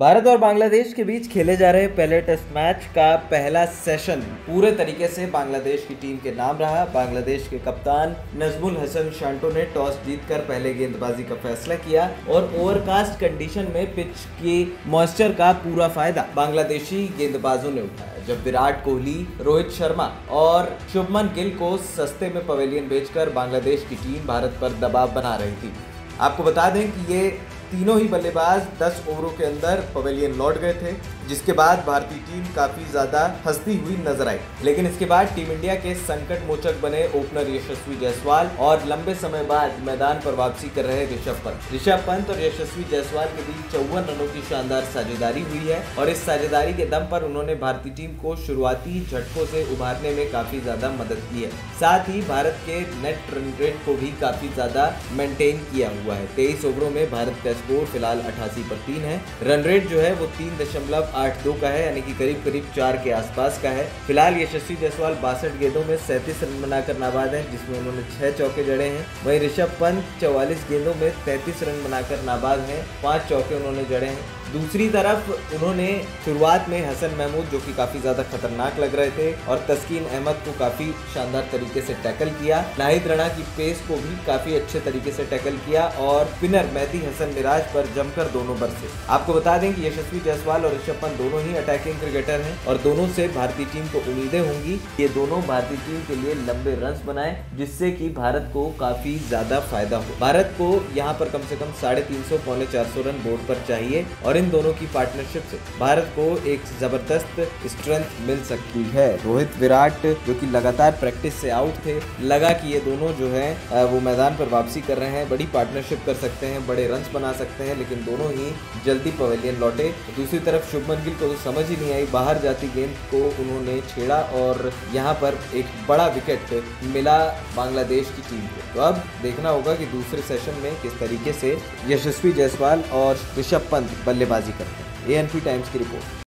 भारत और बांग्लादेश के बीच खेले जा रहे पहले टेस्ट मैच का पहला सेशन पूरे तरीके से बांग्लादेश की टीम के नाम रहा। बांग्लादेश के कप्तान नज़मुल हसन शांतो ने टॉस जीतकर पहले गेंदबाजी का फैसला किया और ओवरकास्ट कंडीशन में पिच के मॉइस्चर का पूरा फायदा बांग्लादेशी गेंदबाजों ने उठाया, जब विराट कोहली, रोहित शर्मा और शुभमन गिल को सस्ते में पवेलियन बेचकर बांग्लादेश की टीम भारत पर दबाव बना रही थी। आपको बता दें कि ये तीनों ही बल्लेबाज 10 ओवरों के अंदर पवेलियन लौट गए थे, जिसके बाद भारतीय टीम काफ़ी ज़्यादा हंसती हुई नजर आई। लेकिन इसके बाद टीम इंडिया के संकट मोचक बने ओपनर यशस्वी जायसवाल और लंबे समय बाद मैदान पर वापसी कर रहे ऋषभ पंत और यशस्वी जायसवाल के बीच 54 रनों की शानदार साझेदारी हुई है और इस साझेदारी के दम पर उन्होंने भारतीय टीम को शुरुआती झटकों से उभारने में काफ़ी ज़्यादा मदद की है। साथ ही भारत के नेट रन रेट को भी काफ़ी ज़्यादा मेंटेन किया हुआ है। 23 ओवरों में भारत का स्कोर फिलहाल 88/3 है। रन रेट जो है वो 3.82 का है, यानी कि करीब करीब 4 के आसपास का है। फिलहाल यशस्वी जायसवाल 62 गेंदों में 37 रन बनाकर नाबाद हैं, जिसमें उन्होंने 6 चौके जड़े हैं। वहीं ऋषभ पंत 44 गेंदों में 33 रन बनाकर नाबाद हैं, 5 चौके उन्होंने जड़े हैं। दूसरी तरफ उन्होंने शुरुआत में हसन महमूद, जो कि काफ़ी ज़्यादा खतरनाक लग रहे थे, और तस्किन अहमद को काफ़ी शानदार तरीके से टैकल किया। नाहिद राणा की पेस को भी काफ़ी अच्छे तरीके से टैकल किया और स्पिनर मैथी हसन मिराज पर जमकर दोनों बरसे। आपको बता दें कि यशस्वी जायसवाल और ऋषभ पंत दोनों ही अटैकिंग क्रिकेटर हैं और दोनों से भारतीय टीम को उम्मीदें होंगी। ये दोनों भारतीय टीम के लिए लंबे रन बनाए, जिससे कि भारत को काफ़ी ज़्यादा फायदा हो। भारत को यहाँ पर कम से कम 350-450 रन बोर्ड पर चाहिए और इन दोनों की पार्टनरशिप से भारत को एक जबरदस्त स्ट्रेंथ मिल सकती है। रोहित, विराट जो कि लगातार प्रैक्टिस से आउट थे, लगा कि ये दोनों जो है वो मैदान पर वापसी कर रहे हैं, बड़ी पार्टनरशिप कर सकते हैं, बड़े रन्स बना सकते हैं, लेकिन दोनों ही जल्दी पवेलियन लौटे। दूसरी तरफ शुभमन गिल को तो समझ ही नहीं आई, बाहर जाती गेंद को उन्होंने छेड़ा और यहाँ पर एक बड़ा विकेट मिला बांग्लादेश की टीम को। तो अब देखना होगा कि दूसरे सेशन में किस तरीके से यशस्वी जायसवाल और ऋषभ पंत बल्लेबाजी करते हैं। ANP टाइम्स की रिपोर्ट।